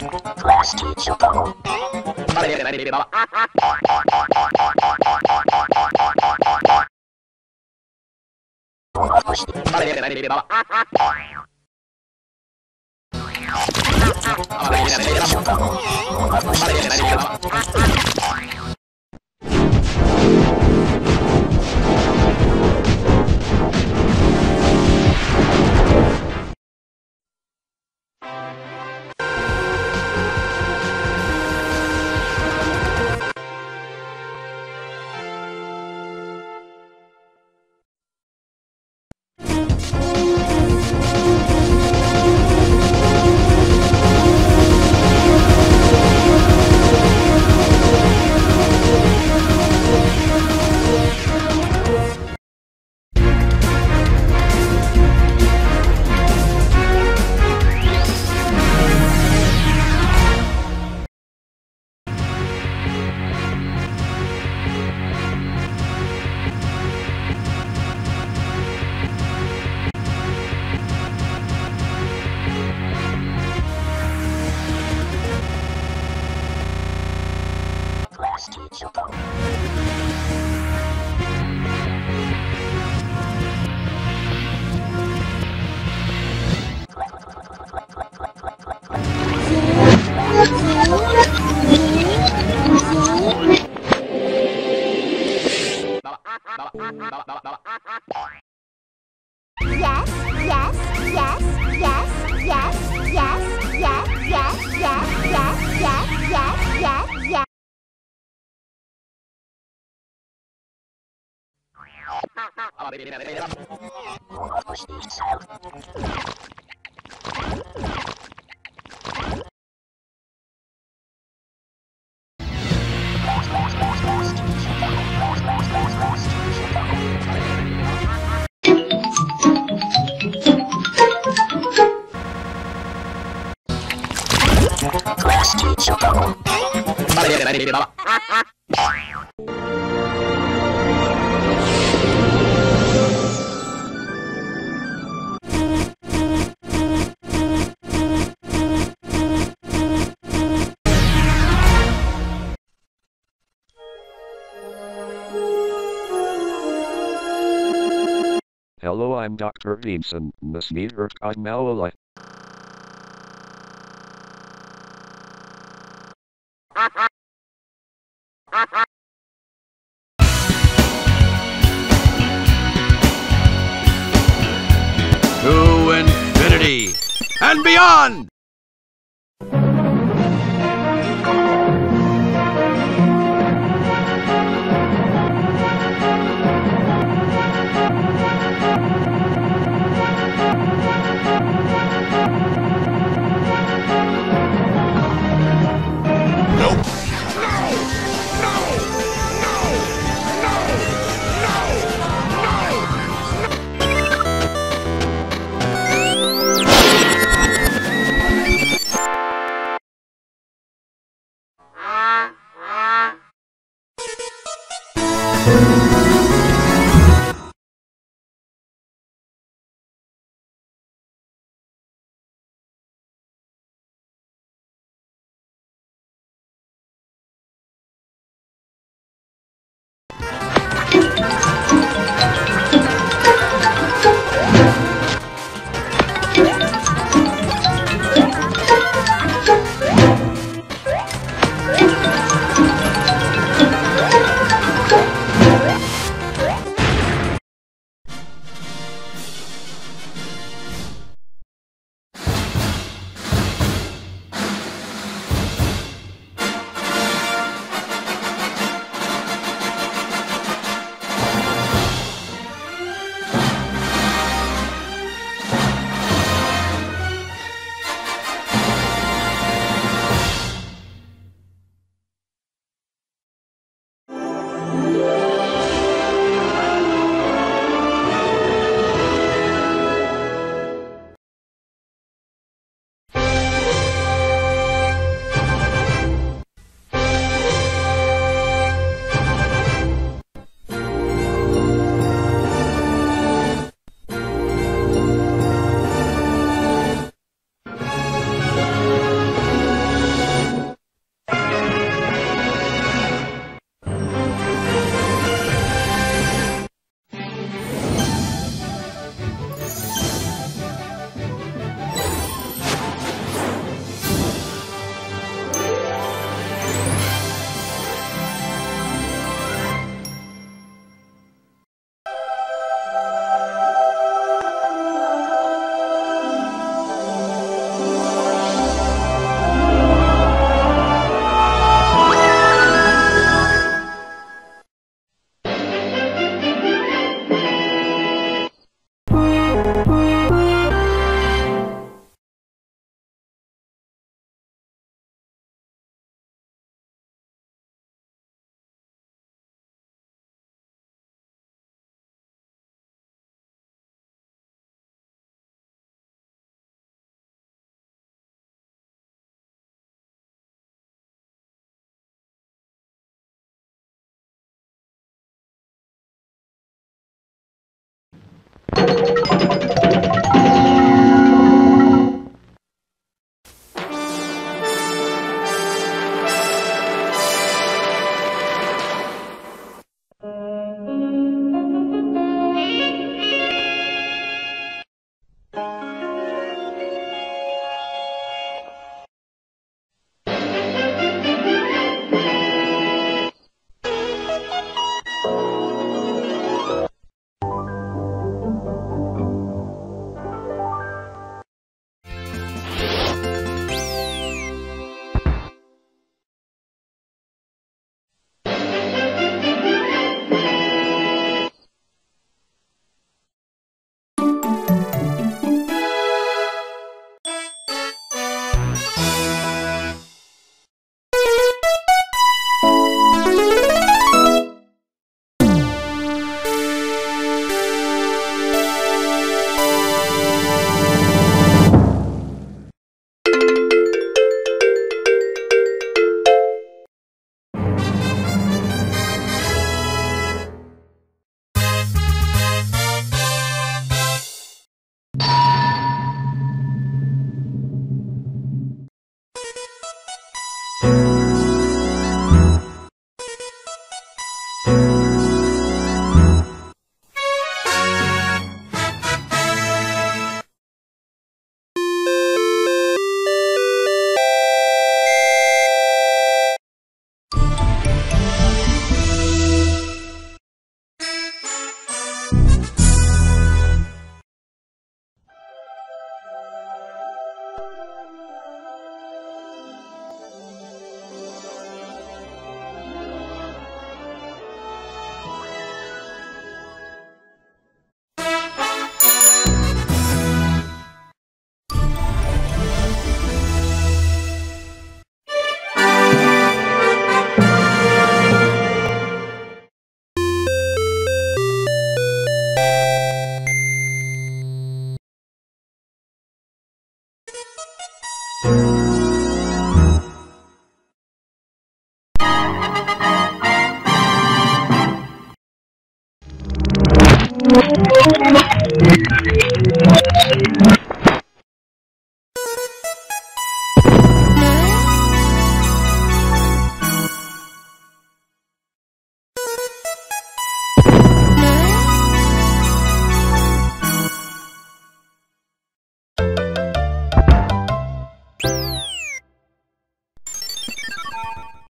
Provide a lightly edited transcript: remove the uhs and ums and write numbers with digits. Frosty Choco. Hello, I'm Dr. Beebson, Miss Meter Kagmalala. To infinity and beyond!